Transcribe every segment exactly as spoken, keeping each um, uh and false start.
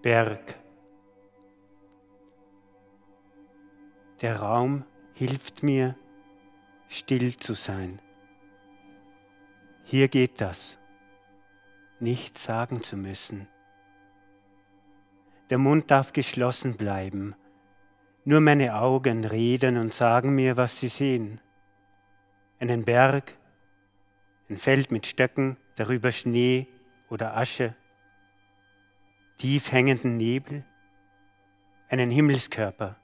Berg. Der Raum hilft mir, still zu sein. Hier geht das, nichts sagen zu müssen. Der Mund darf geschlossen bleiben, nur meine Augen reden und sagen mir, was sie sehen. Einen Berg, ein Feld mit Stöcken, darüber Schnee oder Asche, tief hängenden Nebel, einen Himmelskörper,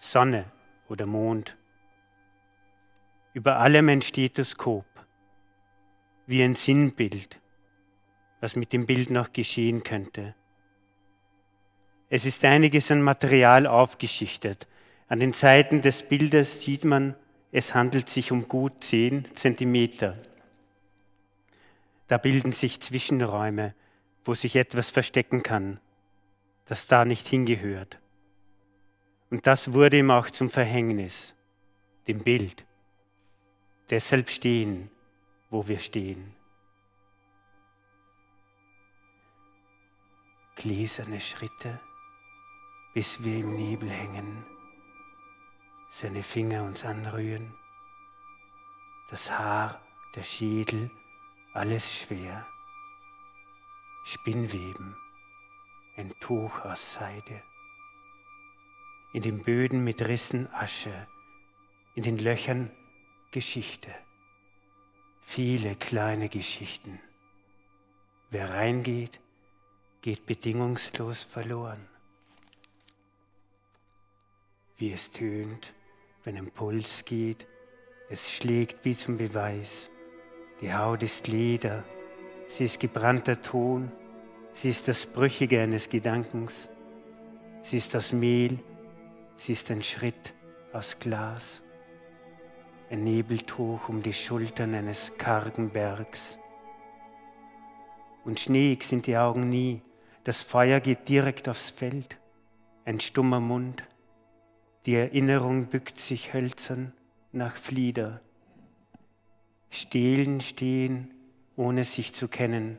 Sonne oder Mond. Über allem ein Stethoskop, wie ein Sinnbild, was mit dem Bild noch geschehen könnte. Es ist einiges an Material aufgeschichtet. An den Seiten des Bildes sieht man, es handelt sich um gut zehn Zentimeter. Da bilden sich Zwischenräume, wo sich etwas verstecken kann, das da nicht hingehört. Und das wurde ihm auch zum Verhängnis, dem Bild. Deshalb stehen, wo wir stehen. Gläserne Schritte, bis wir im Nebel hängen, seine Finger uns anrühren, das Haar, der Schädel, alles schwer. Spinnweben, ein Tuch aus Seide, in den Böden mit Rissen Asche, in den Löchern Geschichte, viele kleine Geschichten. Wer reingeht, geht bedingungslos verloren. Wie es tönt, wenn ein Puls geht, es schlägt wie zum Beweis, die Haut ist Leder, sie ist gebrannter Ton, sie ist das Brüchige eines Gedankens, sie ist aus Mehl, sie ist ein Schritt aus Glas, ein Nebeltuch um die Schultern eines kargen Bergs. Und schneeig sind die Augen nie, das Feuer geht direkt aufs Feld, ein stummer Mund, die Erinnerung bückt sich hölzern nach Flieder. Stelen stehen, ohne sich zu kennen,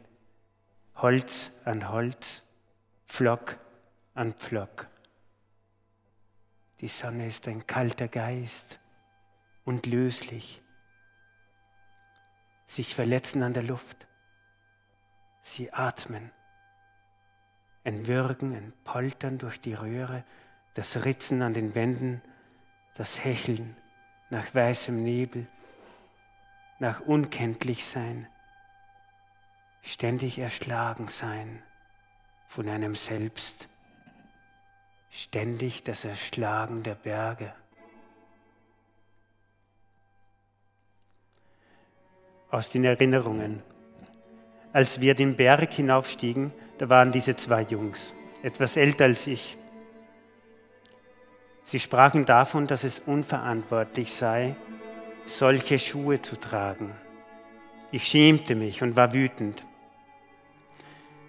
Holz an Holz, Pflock an Pflock. Die Sonne ist ein kalter Geist und löslich. Sich verletzen an der Luft, sie atmen. Ein Würgen, ein Poltern durch die Röhre, das Ritzen an den Wänden, das Hecheln nach weißem Nebel, nach Unkenntlichsein. Ständig erschlagen sein von einem Selbst, ständig das Erschlagen der Berge. Aus den Erinnerungen. Als wir den Berg hinaufstiegen, da waren diese zwei Jungs, etwas älter als ich. Sie sprachen davon, dass es unverantwortlich sei, solche Schuhe zu tragen. Ich schämte mich und war wütend.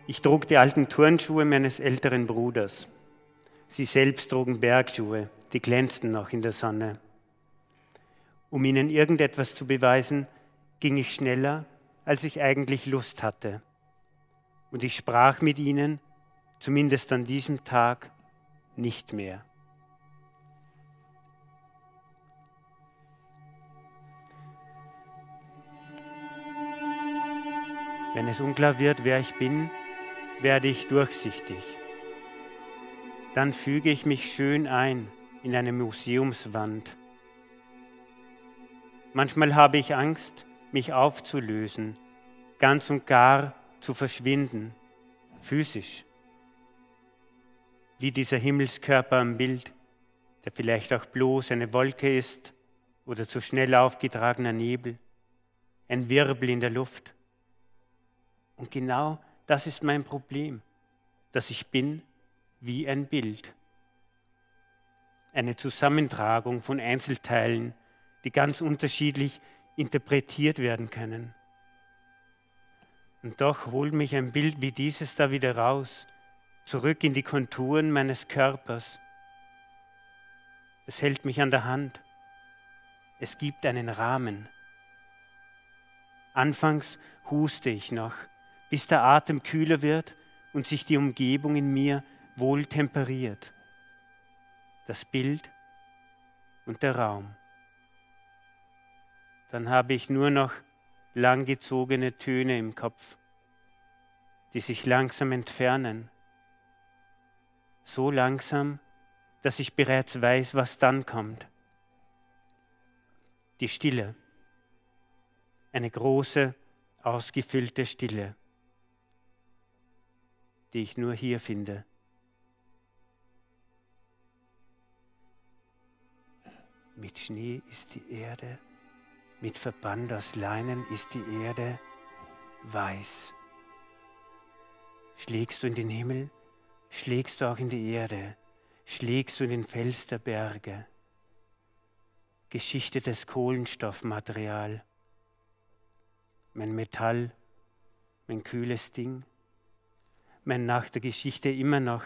Ich trug die alten Turnschuhe meines älteren Bruders. Sie selbst trugen Bergschuhe, die glänzten noch in der Sonne. Um ihnen irgendetwas zu beweisen, ging ich schneller, als ich eigentlich Lust hatte. Und ich sprach mit ihnen, zumindest an diesem Tag, nicht mehr. Wenn es unklar wird, wer ich bin, werde ich durchsichtig. Dann füge ich mich schön ein in eine Museumswand. Manchmal habe ich Angst, mich aufzulösen, ganz und gar zu verschwinden, physisch. Wie dieser Himmelskörper am Bild, der vielleicht auch bloß eine Wolke ist oder zu schnell aufgetragener Nebel, ein Wirbel in der Luft. Und genau das ist mein Problem, dass ich bin wie ein Bild. Eine Zusammentragung von Einzelteilen, die ganz unterschiedlich interpretiert werden können. Und doch holt mich ein Bild wie dieses da wieder raus, zurück in die Konturen meines Körpers. Es hält mich an der Hand. Es gibt einen Rahmen. Anfangs huste ich noch, bis der Atem kühler wird und sich die Umgebung in mir wohl temperiert. Das Bild und der Raum. Dann habe ich nur noch langgezogene Töne im Kopf, die sich langsam entfernen. So langsam, dass ich bereits weiß, was dann kommt. Die Stille. Eine große, ausgefüllte Stille, die ich nur hier finde. Mit Schnee ist die Erde, mit Verband aus Leinen ist die Erde weiß. Schlägst du in den Himmel, schlägst du auch in die Erde, schlägst du in den Fels der Berge. Geschichtetes Kohlenstoffmaterial, mein Metall, mein kühles Ding, mein nach der Geschichte immer noch,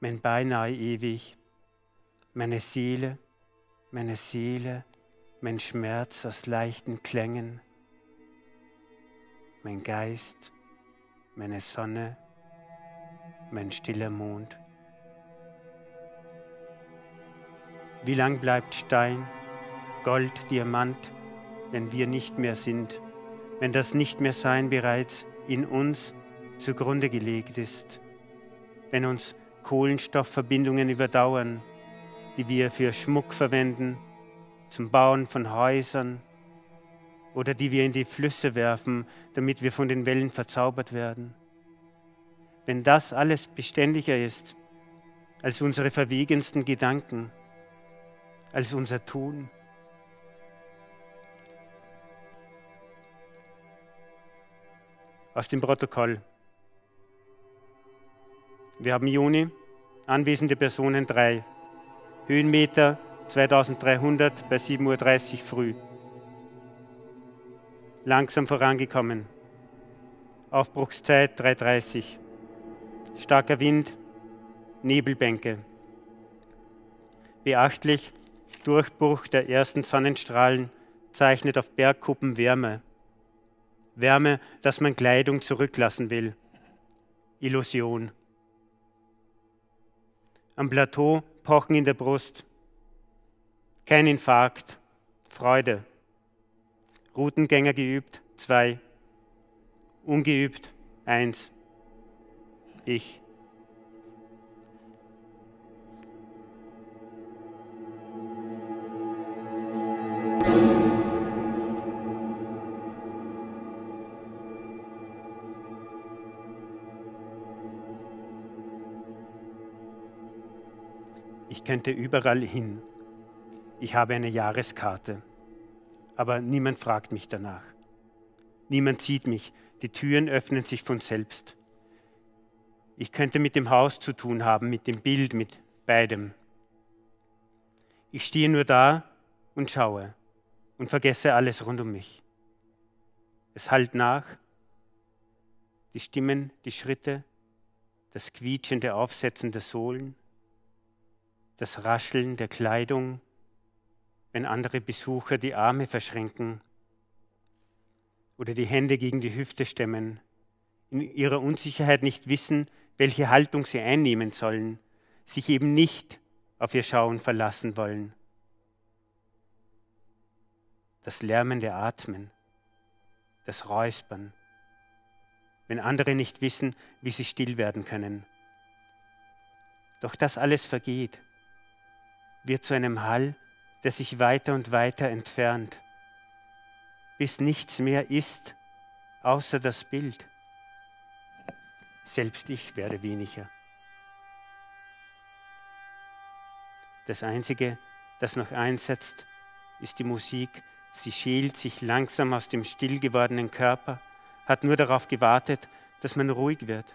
mein beinahe ewig, meine Seele, meine Seele, mein Schmerz aus leichten Klängen, mein Geist, meine Sonne, mein stiller Mond. Wie lang bleibt Stein, Gold, Diamant, wenn wir nicht mehr sind, wenn das Nicht-mehr-Sein bereits in uns zugrunde gelegt ist, wenn uns Kohlenstoffverbindungen überdauern, die wir für Schmuck verwenden, zum Bauen von Häusern oder die wir in die Flüsse werfen, damit wir von den Wellen verzaubert werden. Wenn das alles beständiger ist als unsere verwegensten Gedanken, als unser Tun. Aus dem Protokoll. Wir haben Juni, anwesende Personen drei, Höhenmeter zweitausenddreihundert bei sieben Uhr dreißig früh. Langsam vorangekommen. Aufbruchszeit drei Uhr dreißig. Starker Wind, Nebelbänke. Beachtlich, Durchbruch der ersten Sonnenstrahlen zeichnet auf Bergkuppen Wärme. Wärme, dass man Kleidung zurücklassen will. Illusion. Am Plateau Pochen in der Brust. Kein Infarkt, Freude. Routengänger geübt, zwei. Ungeübt, eins. Ich. Ich könnte überall hin. Ich habe eine Jahreskarte, aber niemand fragt mich danach. Niemand sieht mich, die Türen öffnen sich von selbst. Ich könnte mit dem Haus zu tun haben, mit dem Bild, mit beidem. Ich stehe nur da und schaue und vergesse alles rund um mich. Es hallt nach, die Stimmen, die Schritte, das quietschende Aufsetzen der Sohlen, das Rascheln der Kleidung, wenn andere Besucher die Arme verschränken oder die Hände gegen die Hüfte stemmen, in ihrer Unsicherheit nicht wissen, welche Haltung sie einnehmen sollen, sich eben nicht auf ihr Schauen verlassen wollen. Das lärmende Atmen, das Räuspern, wenn andere nicht wissen, wie sie still werden können. Doch das alles vergeht, wird zu einem Hall, der sich weiter und weiter entfernt, bis nichts mehr ist, außer das Bild. Selbst ich werde weniger. Das Einzige, das noch einsetzt, ist die Musik. Sie schält sich langsam aus dem still gewordenen Körper, hat nur darauf gewartet, dass man ruhig wird.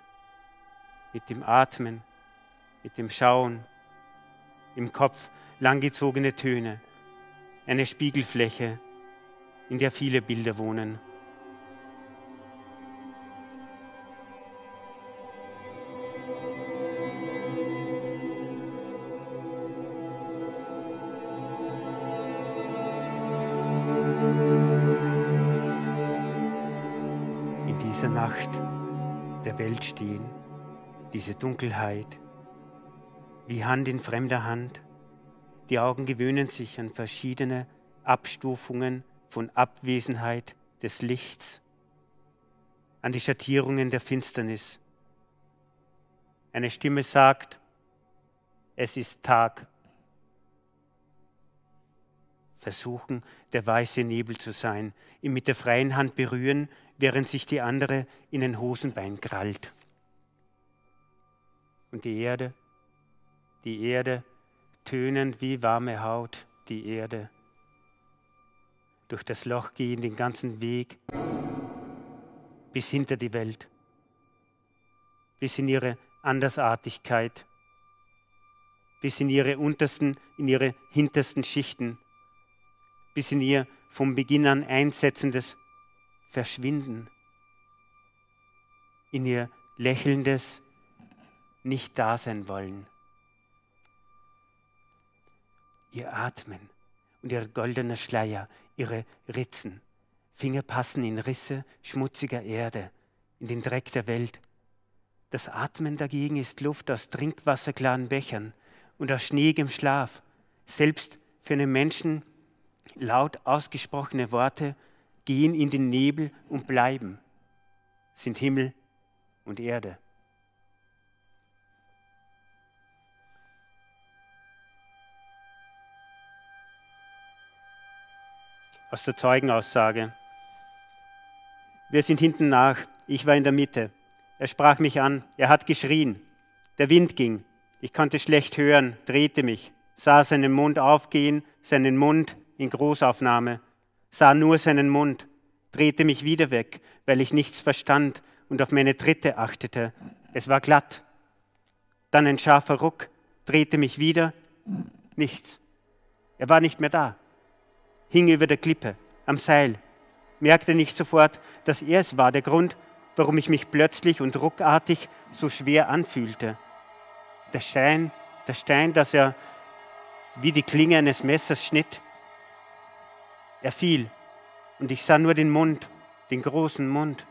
Mit dem Atmen, mit dem Schauen, im Kopf langgezogene Töne, eine Spiegelfläche, in der viele Bilder wohnen. In dieser Nacht der Welt stehen, diese Dunkelheit, wie Hand in fremder Hand. Die Augen gewöhnen sich an verschiedene Abstufungen von Abwesenheit des Lichts, an die Schattierungen der Finsternis. Eine Stimme sagt, es ist Tag. Versuchen, der weiße Nebel zu sein, ihn mit der freien Hand berühren, während sich die andere in ein Hosenbein krallt. Und die Erde, die Erde, tönend wie warme Haut, die Erde. Durch das Loch gehen den ganzen Weg bis hinter die Welt, bis in ihre Andersartigkeit, bis in ihre untersten, in ihre hintersten Schichten, bis in ihr vom Beginn an einsetzendes Verschwinden, in ihr lächelndes Nicht-Dasein-Wollen. Ihr Atmen und ihr goldener Schleier, ihre Ritzen. Finger passen in Risse schmutziger Erde, in den Dreck der Welt. Das Atmen dagegen ist Luft aus trinkwasserklaren Bechern und aus schneegem Schlaf. Selbst für einen Menschen laut ausgesprochene Worte gehen in den Nebel und bleiben, sind Himmel und Erde. Aus der Zeugenaussage. Wir sind hinten nach, ich war in der Mitte. Er sprach mich an, er hat geschrien. Der Wind ging, ich konnte schlecht hören, drehte mich, sah seinen Mund aufgehen, seinen Mund in Großaufnahme, sah nur seinen Mund, drehte mich wieder weg, weil ich nichts verstand und auf meine Tritte achtete. Es war glatt. Dann ein scharfer Ruck, drehte mich wieder, nichts. Er war nicht mehr da. Hing über der Klippe, am Seil, merkte nicht sofort, dass er es war, der Grund, warum ich mich plötzlich und ruckartig so schwer anfühlte. Der Stein, der Stein, dass er wie die Klinge eines Messers schnitt. Er fiel und ich sah nur den Mund, den großen Mund.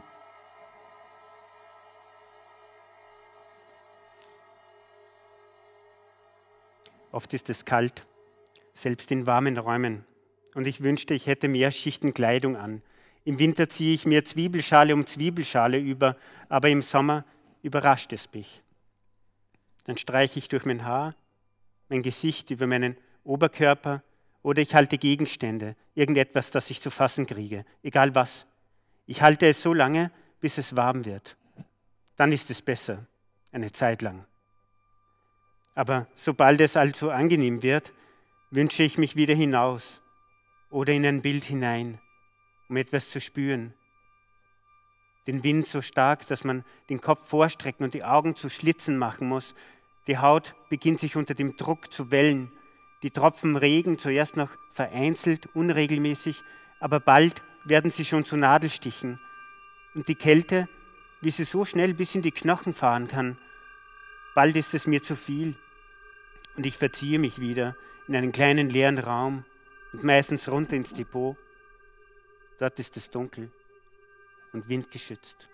Oft ist es kalt, selbst in warmen Räumen. Und ich wünschte, ich hätte mehr Schichten Kleidung an. Im Winter ziehe ich mir Zwiebelschale um Zwiebelschale über, aber im Sommer überrascht es mich. Dann streiche ich durch mein Haar, mein Gesicht über meinen Oberkörper oder ich halte Gegenstände, irgendetwas, das ich zu fassen kriege, egal was. Ich halte es so lange, bis es warm wird. Dann ist es besser, eine Zeit lang. Aber sobald es allzu angenehm wird, wünsche ich mich wieder hinaus. Oder in ein Bild hinein, um etwas zu spüren. Den Wind so stark, dass man den Kopf vorstrecken und die Augen zu Schlitzen machen muss. Die Haut beginnt sich unter dem Druck zu wellen. Die Tropfen Regen zuerst noch vereinzelt, unregelmäßig, aber bald werden sie schon zu Nadelstichen. Und die Kälte, wie sie so schnell bis in die Knochen fahren kann. Bald ist es mir zu viel. Und ich verziehe mich wieder in einen kleinen leeren Raum. Und meistens runter ins Depot. Dort ist es dunkel und windgeschützt.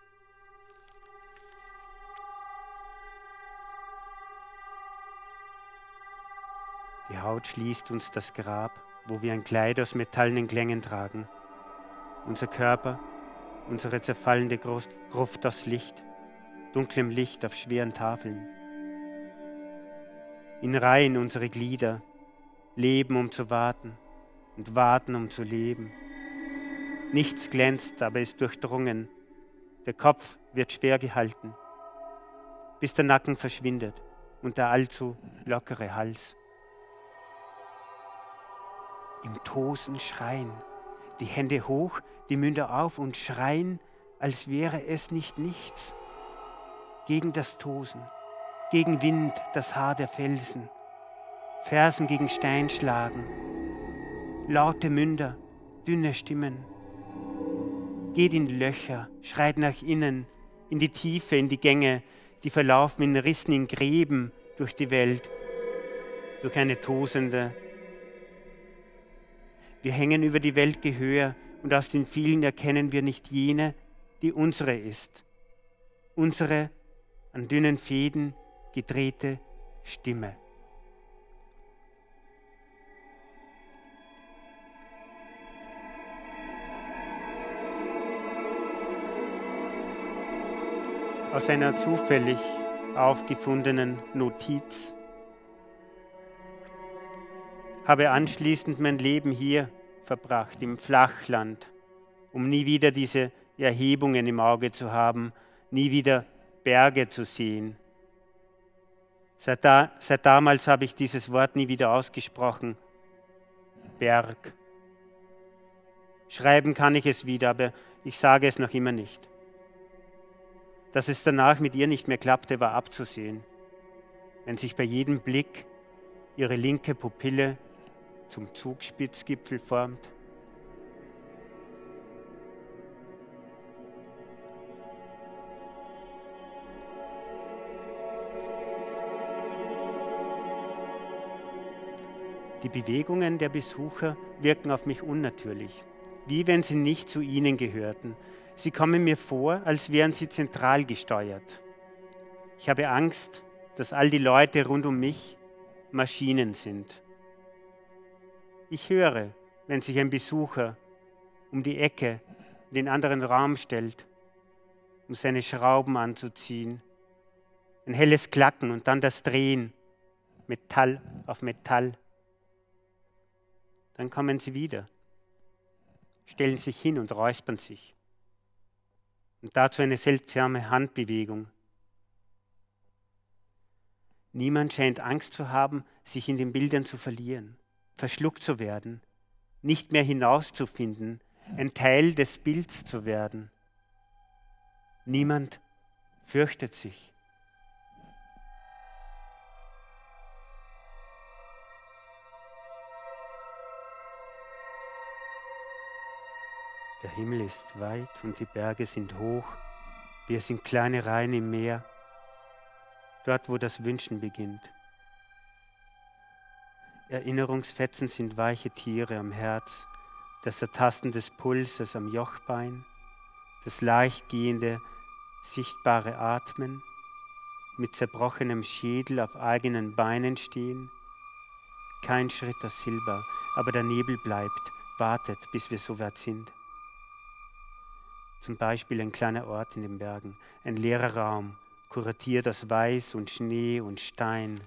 Die Haut schließt uns das Grab, wo wir ein Kleid aus metallenen Klängen tragen. Unser Körper unsere zerfallende Gruft das Licht, dunklem Licht auf schweren Tafeln. In Reihen unsere Glieder, leben um zu warten und warten um zu leben. Nichts glänzt, aber ist durchdrungen, der Kopf wird schwer gehalten, bis der Nacken verschwindet und der allzu lockere Hals. Im Tosen schreien, die Hände hoch, die Münder auf und schreien, als wäre es nicht nichts. Gegen das Tosen, gegen Wind, das Haar der Felsen, Fersen gegen Stein schlagen, laute Münder, dünne Stimmen. Geht in Löcher, schreit nach innen, in die Tiefe, in die Gänge, die verlaufen in Rissen, in Gräben durch die Welt, durch eine tosende. Wir hängen über die Welt Gehör und aus den vielen erkennen wir nicht jene, die unsere ist. Unsere an dünnen Fäden gedrehte Stimme. Aus einer zufällig aufgefundenen Notiz habe anschließend mein Leben hier verbracht, im Flachland, um nie wieder diese Erhebungen im Auge zu haben, nie wieder Berge zu sehen. Seit, da, seit damals habe ich dieses Wort nie wieder ausgesprochen, Berg. Schreiben kann ich es wieder, aber ich sage es noch immer nicht. Dass es danach mit ihr nicht mehr klappte, war abzusehen, wenn sich bei jedem Blick ihre linke Pupille zum Zugspitzgipfel formt. Die Bewegungen der Besucher wirken auf mich unnatürlich, wie wenn sie nicht zu ihnen gehörten. Sie kommen mir vor, als wären sie zentral gesteuert. Ich habe Angst, dass all die Leute rund um mich Maschinen sind. Ich höre, wenn sich ein Besucher um die Ecke in den anderen Raum stellt, um seine Schrauben anzuziehen. Ein helles Klacken und dann das Drehen, Metall auf Metall. Dann kommen sie wieder, stellen sich hin und räuspern sich. Und dazu eine seltsame Handbewegung. Niemand scheint Angst zu haben, sich in den Bildern zu verlieren, verschluckt zu werden, nicht mehr hinauszufinden, ein Teil des Bilds zu werden. Niemand fürchtet sich. Der Himmel ist weit und die Berge sind hoch. Wir sind kleine Reihen im Meer, dort, wo das Wünschen beginnt. Erinnerungsfetzen sind weiche Tiere am Herz, das Ertasten des Pulses am Jochbein, das leichtgehende, sichtbare Atmen, mit zerbrochenem Schädel auf eigenen Beinen stehen. Kein Schritt aus Silber, aber der Nebel bleibt, wartet, bis wir so weit sind. Zum Beispiel ein kleiner Ort in den Bergen, ein leerer Raum, kuratiert aus Weiß und Schnee und Stein.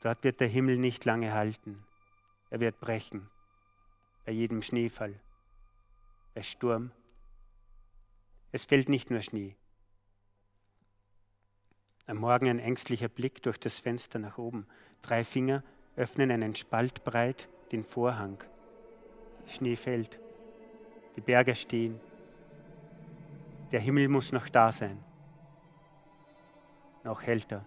Dort wird der Himmel nicht lange halten. Er wird brechen, bei jedem Schneefall, bei Sturm. Es fällt nicht nur Schnee. Am Morgen ein ängstlicher Blick durch das Fenster nach oben. Drei Finger öffnen einen Spalt breit den Vorhang. Schnee fällt. Die Berge stehen. Der Himmel muss noch da sein. Noch hälter.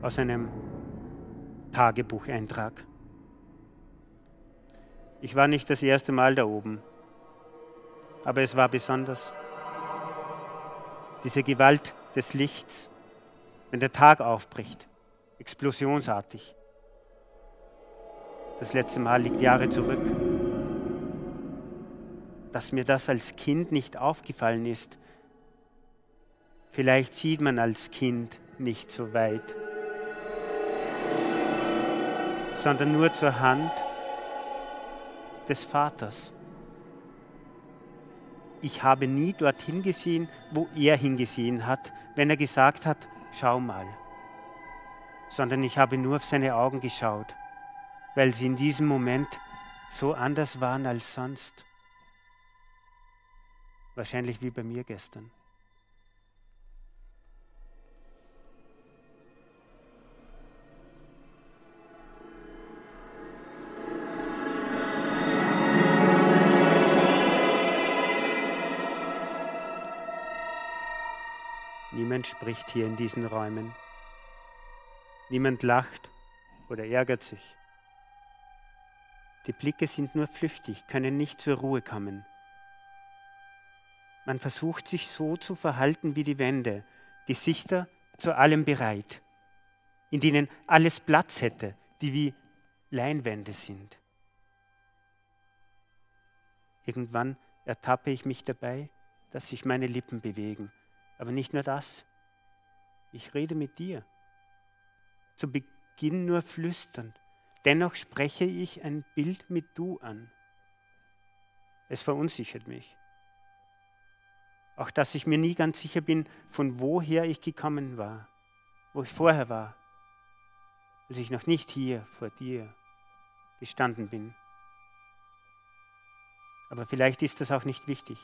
Aus einem Tagebucheintrag. Ich war nicht das erste Mal da oben, aber es war besonders. Diese Gewalt des Lichts, wenn der Tag aufbricht, explosionsartig. Das letzte Mal liegt Jahre zurück. Dass mir das als Kind nicht aufgefallen ist, vielleicht sieht man als Kind nicht so weit. sondern nur zur Hand des Vaters. Ich habe nie dorthin gesehen, wo er hingesehen hat, wenn er gesagt hat, schau mal, sondern ich habe nur auf seine Augen geschaut, weil sie in diesem Moment so anders waren als sonst. Wahrscheinlich wie bei mir gestern. Niemand spricht hier in diesen Räumen. Niemand lacht oder ärgert sich. Die Blicke sind nur flüchtig, können nicht zur Ruhe kommen. Man versucht sich so zu verhalten wie die Wände, Gesichter zu allem bereit, in denen alles Platz hätte, die wie Leinwände sind. Irgendwann ertappe ich mich dabei, dass sich meine Lippen bewegen. Aber nicht nur das. Ich rede mit dir. Zu Beginn nur flüsternd. Dennoch spreche ich ein Bild mit Du an. Es verunsichert mich. Auch dass ich mir nie ganz sicher bin, von woher ich gekommen war, wo ich vorher war, als ich noch nicht hier vor dir gestanden bin. Aber vielleicht ist das auch nicht wichtig.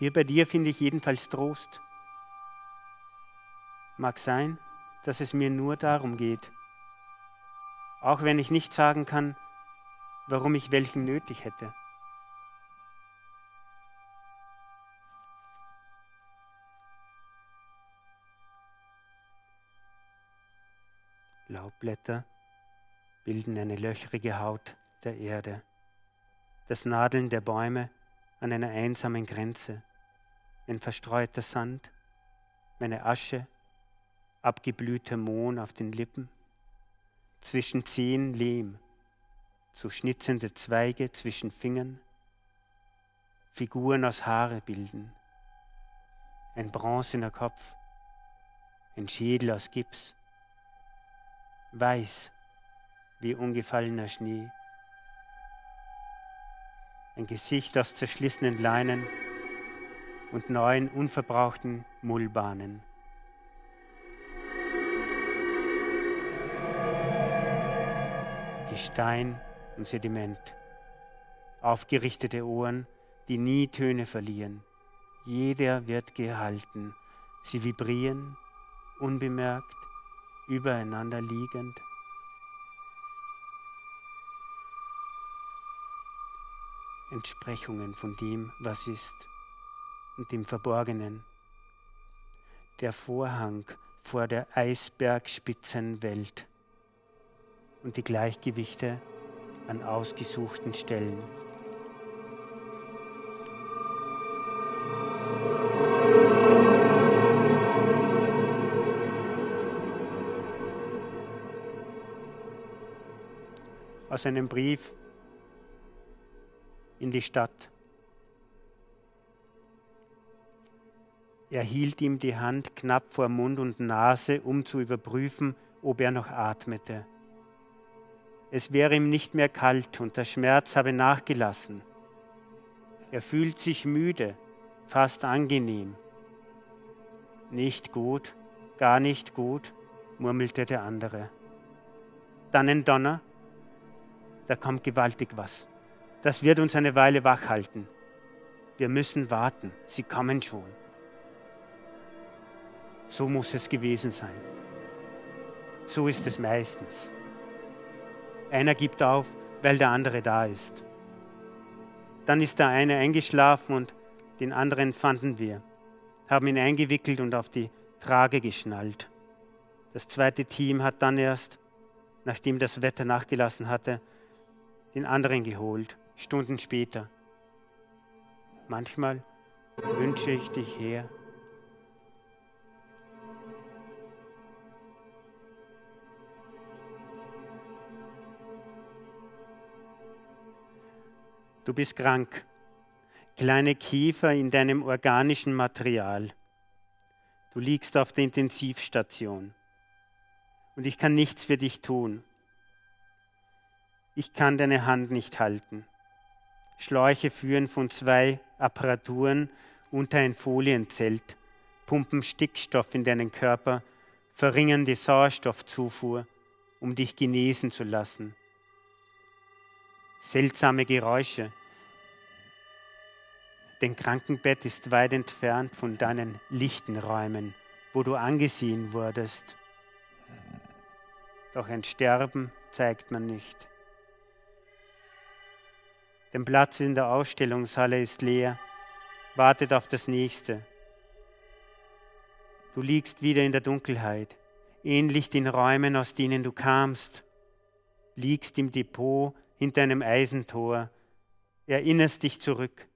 Hier bei dir finde ich jedenfalls Trost. Mag sein, dass es mir nur darum geht, auch wenn ich nicht sagen kann, warum ich welchen nötig hätte. Laubblätter bilden eine löchrige Haut der Erde, das Nadeln der Bäume an einer einsamen Grenze, ein verstreuter Sand, meine Asche, abgeblühter Mohn auf den Lippen, zwischen Zehen Lehm, so schnitzende Zweige zwischen Fingern, Figuren aus Haare bilden, ein bronzener Kopf, ein Schädel aus Gips, weiß wie ungefallener Schnee, ein Gesicht aus zerschlissenen Leinen und neuen, unverbrauchten Mullbahnen. Gestein und Sediment, aufgerichtete Ohren, die nie Töne verlieren. Jeder wird gehalten. Sie vibrieren, unbemerkt, übereinander liegend. Entsprechungen von dem, was ist, und dem Verborgenen. Der Vorhang vor der Eisbergspitzenwelt und die Gleichgewichte an ausgesuchten Stellen. Aus einem Brief in die Stadt. Er hielt ihm die Hand knapp vor Mund und Nase, um zu überprüfen, ob er noch atmete. Es wäre ihm nicht mehr kalt und der Schmerz habe nachgelassen. Er fühlt sich müde, fast angenehm. Nicht gut, gar nicht gut, murmelte der andere. Dann ein Donner, da kommt gewaltig was. Das wird uns eine Weile wach halten. Wir müssen warten, sie kommen schon. So muss es gewesen sein. So ist es meistens. Einer gibt auf, weil der andere da ist. Dann ist der eine eingeschlafen und den anderen fanden wir, haben ihn eingewickelt und auf die Trage geschnallt. Das zweite Team hat dann erst, nachdem das Wetter nachgelassen hatte, den anderen geholt. Stunden später. Manchmal wünsche ich dich her. Du bist krank, kleine Käfer in deinem organischen Material. Du liegst auf der Intensivstation und ich kann nichts für dich tun. Ich kann deine Hand nicht halten. Schläuche führen von zwei Apparaturen unter ein Folienzelt, pumpen Stickstoff in deinen Körper, verringern die Sauerstoffzufuhr, um dich genesen zu lassen. Seltsame Geräusche. Dein Krankenbett ist weit entfernt von deinen lichten Räumen, wo du angesehen wurdest. Doch ein Sterben zeigt man nicht. Dein Platz in der Ausstellungshalle ist leer, wartet auf das Nächste. Du liegst wieder in der Dunkelheit, ähnlich den Räumen, aus denen du kamst, liegst im Depot hinter einem Eisentor, erinnerst dich zurück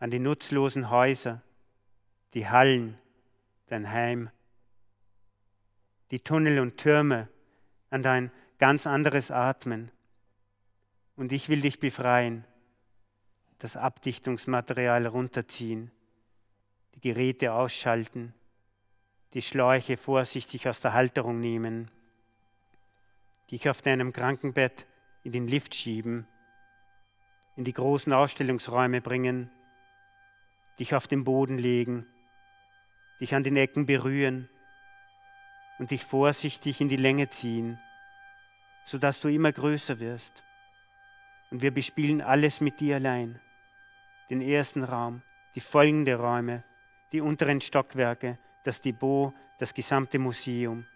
an die nutzlosen Häuser, die Hallen, dein Heim, die Tunnel und Türme, an dein ganz anderes Atmen. Und ich will dich befreien, das Abdichtungsmaterial runterziehen, die Geräte ausschalten, die Schläuche vorsichtig aus der Halterung nehmen, dich auf deinem Krankenbett in den Lift schieben, in die großen Ausstellungsräume bringen, dich auf den Boden legen, dich an den Ecken berühren und dich vorsichtig in die Länge ziehen, sodass du immer größer wirst. Und wir bespielen alles mit dir allein, den ersten Raum, die folgenden Räume, die unteren Stockwerke, das Depot, das gesamte Museum.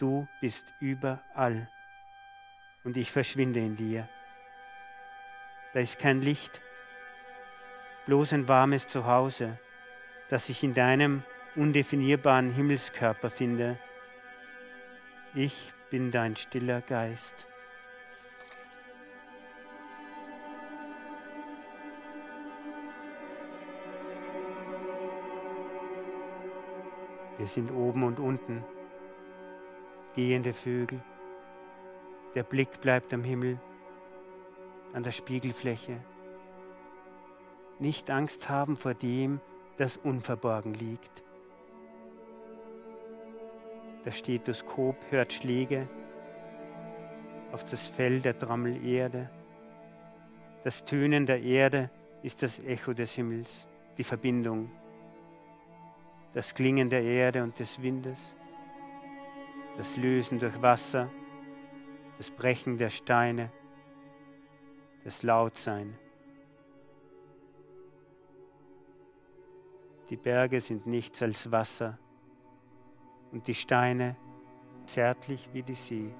Du bist überall und ich verschwinde in dir. Da ist kein Licht, bloß ein warmes Zuhause, das ich in deinem undefinierbaren Himmelskörper finde. Ich bin dein stiller Geist. Wir sind oben und unten, gehende Vögel. Der Blick bleibt am Himmel, an der Spiegelfläche. Nicht Angst haben vor dem, das unverborgen liegt. Das Stethoskop hört Schläge auf das Fell der Trommel Erde. Das Tönen der Erde ist das Echo des Himmels, die Verbindung. Das Klingen der Erde und des Windes, das Lösen durch Wasser, das Brechen der Steine, das Lautsein. Die Berge sind nichts als Wasser und die Steine zärtlich wie die See.